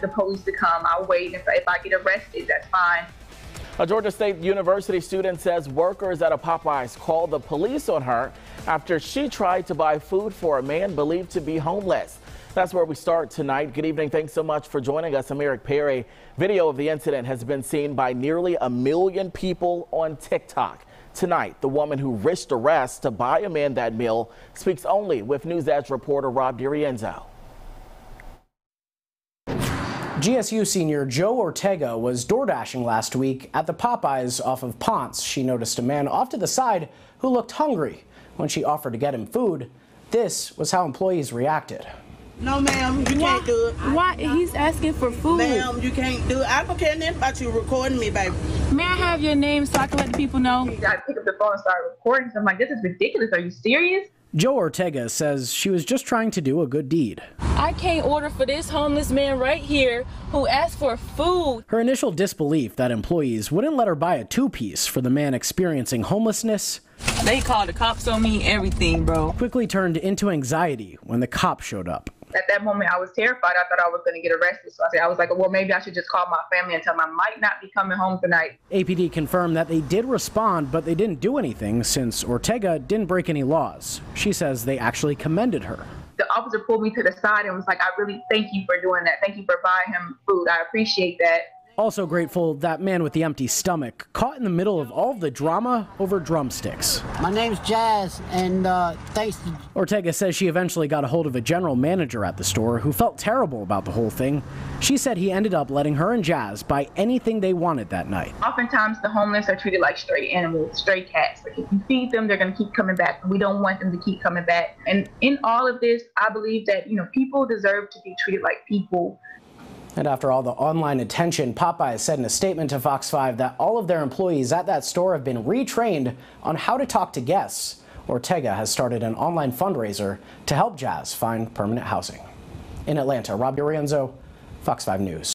the police to come. I'll wait. If I get arrested, that's fine. A Georgia State University student says workers at a Popeyes called the police on her after she tried to buy food for a man believed to be homeless. That's where we start tonight. Good evening. Thanks so much for joining us. I'm Eric Perry. Video of the incident has been seen by nearly a million people on TikTok. Tonight, the woman who risked arrest to buy a man that meal speaks only with News Edge reporter Rob DiRienzo. GSU senior Joe Ortega was door dashing last week at the Popeyes off of Ponce. She noticed a man off to the side who looked hungry. When she offered to get him food, this was how employees reacted. No, ma'am, you can't do it. Why? He's asking for food. Ma'am, you can't do it. I don't care nothing about you recording me, baby. May I have your name so I can let the people know? You gotta pick up the phone and start recording. So I'm like, this is ridiculous. Are you serious? Joe Ortega says she was just trying to do a good deed. I can't order for this homeless man right here who asked for food. Her initial disbelief that employees wouldn't let her buy a two-piece for the man experiencing homelessness. They called the cops on me, everything, bro. Quickly turned into anxiety when the cop showed up. At that moment, I was terrified. I thought I was going to get arrested. So I was like, well, maybe I should just call my family and tell them I might not be coming home tonight. APD confirmed that they did respond, but they didn't do anything since Ortega didn't break any laws. She says they actually commended her. The officer pulled me to the side and was like, I really thank you for doing that. Thank you for buying him food. I appreciate that. Also grateful, that man with the empty stomach caught in the middle of all the drama over drumsticks. My name's Jazz, and thanks to... Ortega says she eventually got a hold of a general manager at the store who felt terrible about the whole thing. She said he ended up letting her and Jazz buy anything they wanted that night. Oftentimes, the homeless are treated like stray animals, stray cats. Like, if you feed them, they're going to keep coming back. We don't want them to keep coming back. And in all of this, I believe that, you know, people deserve to be treated like people. And after all the online attention, Popeyes said in a statement to Fox 5 that all of their employees at that store have been retrained on how to talk to guests. Ortega has started an online fundraiser to help Jazz find permanent housing. In Atlanta, Rob DiRienzo, Fox 5 News.